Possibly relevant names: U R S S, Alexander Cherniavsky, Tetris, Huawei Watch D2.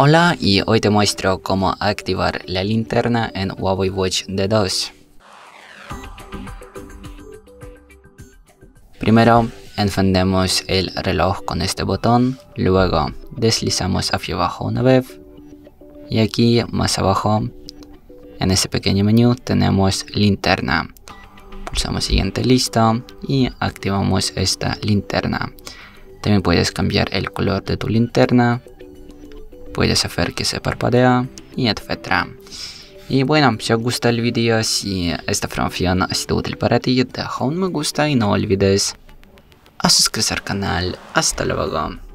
Hola, y hoy te muestro cómo activar la linterna en Huawei Watch D2. Primero, encendemos el reloj con este botón, luego deslizamos hacia abajo una vez y aquí más abajo en ese pequeño menú tenemos linterna. Pulsamos siguiente, listo, y activamos esta linterna. También puedes cambiar el color de tu linterna, puedes hacer que se parpadea y etc. Y bueno, si os gusta el vídeo, si esta información ha sido útil para ti, deja un me gusta y no olvides a suscribirse al canal. Hasta luego.